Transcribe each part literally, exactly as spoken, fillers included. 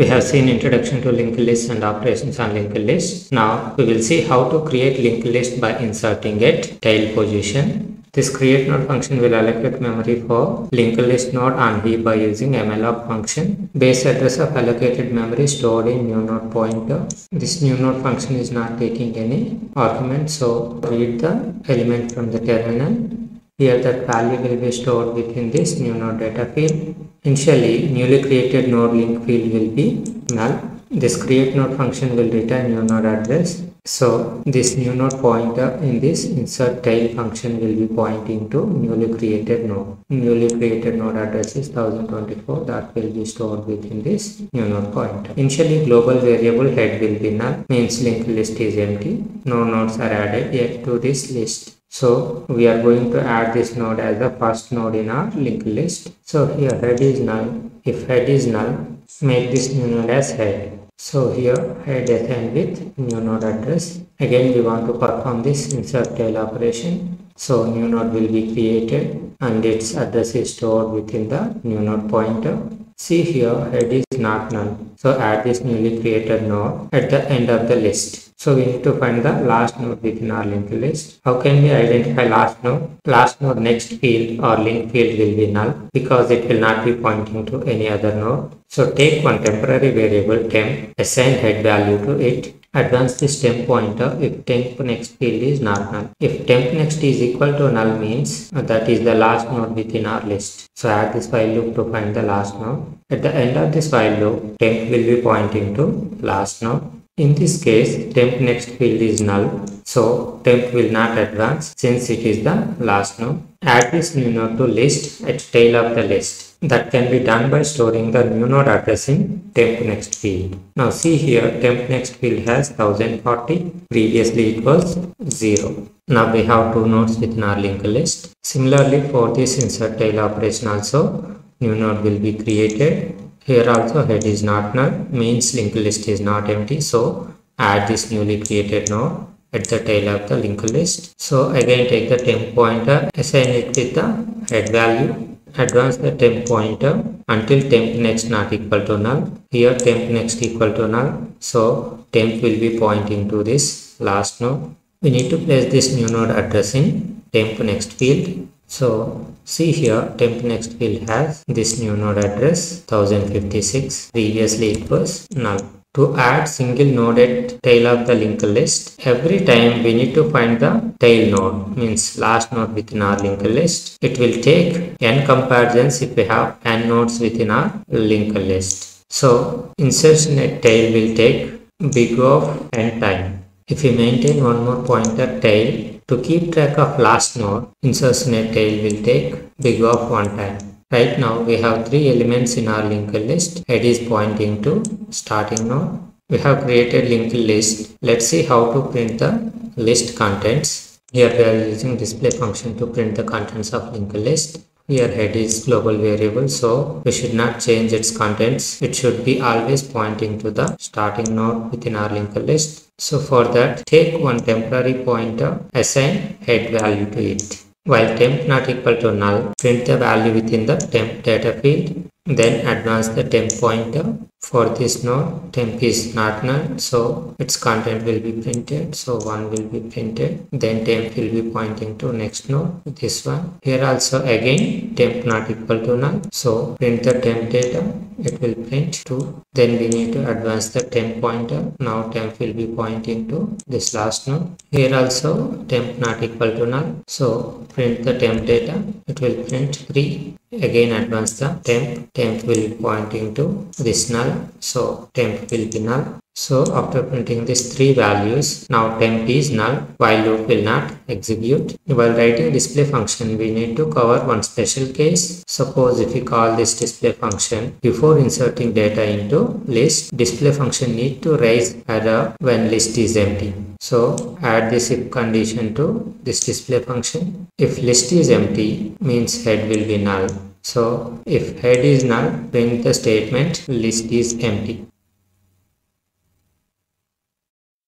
We have seen introduction to linked list and operations on linked list. Now we will see how to create linked list by inserting it tail position. This create node function will allocate memory for linked list node on heap by using mllop function. Base address of allocated memory stored in new node pointer. This new node function is not taking any argument, so read the element from the terminal. Here that value will be stored within this new node data field. Initially, newly created node link field will be null. This create node function will return new node address. So this new node pointer in this insert tail function will be pointing to newly created node. Newly created node address is one thousand twenty-four, that will be stored within this new node pointer. Initially, global variable head will be null, means linked list is empty. No nodes are added yet to this list. So we are going to add this node as the first node in our linked list. So here head is null. If head is null, make this new node as head. So here head assigned with new node address. Again, we want to perform this insert tail operation. So new node will be created and its address is stored within the new node pointer. See here head is not null. So add this newly created node at the end of the list. So we need to find the last node within our linked list. How can we identify last node? Last node next field or link field will be null because it will not be pointing to any other node. So take one temporary variable temp, assign head value to it, advance this temp pointer if temp next field is not null. If temp next is equal to null means that is the last node within our list. So add this while loop to find the last node. At the end of this while loop, temp will be pointing to last node. In this case, temp next field is null, so temp will not advance since it is the last node. Add this new node to list at tail of the list. That can be done by storing the new node address in temp next field. Now see here, temp next field has one thousand forty, previously it was zero. Now we have two nodes within our linked list. Similarly, for this insert tail operation also, new node will be created. Here also head is not null, means linked list is not empty, so add this newly created node at the tail of the linked list. So again take the temp pointer, assign it with the head value, advance the temp pointer until temp next not equal to null. Here temp next equal to null, so temp will be pointing to this last node. We need to place this new node address in temp next field. So see here, temp next field has this new node address one thousand fifty-six, previously it was null. To add single node at tail of the linked list, every time we need to find the tail node, means last node within our linked list. It will take n comparisons if we have n nodes within our linked list. So insertion at tail will take big of n time. If we maintain one more pointer tail, to keep track of last node, insertion at tail will take big of one time. Right now we have three elements in our linked list. Head is pointing to starting node. We have created linked list. Let's see how to print the list contents. Here we are using display function to print the contents of linked list. Here head is global variable, so we should not change its contents. It should be always pointing to the starting node within our linked list. So for that, take one temporary pointer, assign head value to it. While temp not equal to null, print the value within the temp data field. Then advance the temp pointer. For this node, temp is not null, so its content will be printed. So one will be printed. Then temp will be pointing to next node, this one. Here also again, temp not equal to null. So print the temp data. It will print two. Then we need to advance the temp pointer. Now temp will be pointing to this last node. Here also temp not equal to null. So print the temp data. It will print three. Again advance the temp. Temp will be pointing to this null. So temp will be null. So after printing these three values, now temp is null, while loop will not execute. While writing display function, we need to cover one special case. Suppose if we call this display function, before inserting data into list, display function need to raise error when list is empty. So add this if condition to this display function. If list is empty, means head will be null. So if head is null, print the statement list is empty.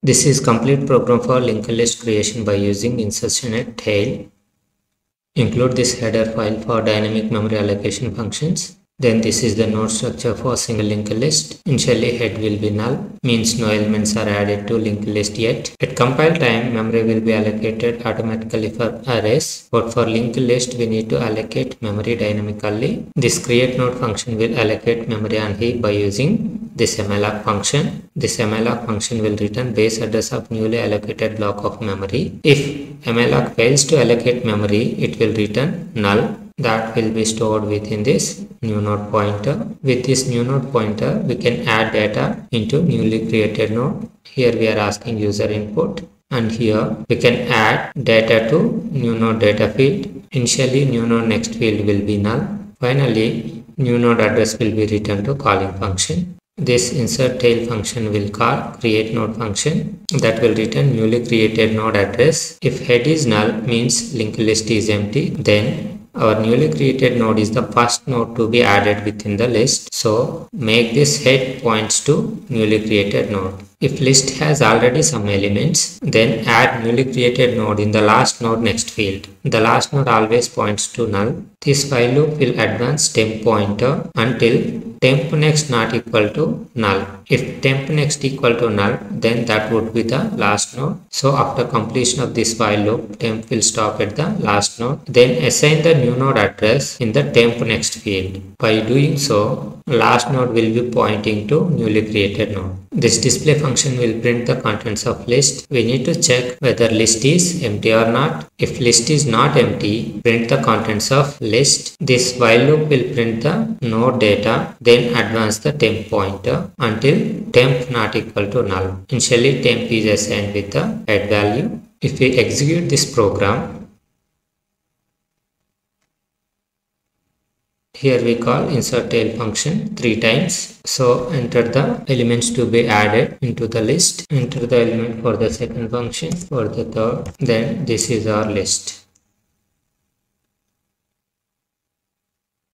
This is complete program for linked list creation by using insertion at tail. Include this header file for dynamic memory allocation functions. Then this is the node structure for single linked list. Initially head will be null, means no elements are added to linked list yet. At compile time, memory will be allocated automatically for arrays, but for linked list we need to allocate memory dynamically. This create node function will allocate memory on heap by using this malloc function. This malloc function will return base address of newly allocated block of memory. If malloc fails to allocate memory, it will return null. That will be stored within this new node pointer. With this new node pointer, we can add data into newly created node. Here we are asking user input, and here we can add data to new node data field. Initially, new node next field will be null. Finally, new node address will be returned to calling function. This insert tail function will call create node function that will return newly created node address. If head is null, means linked list is empty, then our newly created node is the first node to be added within the list. So make this head points to newly created node. If list has already some elements, then add newly created node in the last node next field. The last node always points to null. This while loop will advance temp pointer until temp next not equal to null. If temp next equal to null, then that would be the last node. So after completion of this while loop, temp will stop at the last node. Then assign the new node address in the temp next field. By doing so, last node will be pointing to newly created node. This display function will print the contents of list. We need to check whether list is empty or not. If list is not empty, print the contents of list. This while loop will print the node data, then advance the temp pointer until temp not equal to null. Initially, temp is assigned with the head value. If we execute this program, here we call insert tail function three times. So enter the elements to be added into the list. Enter the element for the second function, for the third. Then this is our list.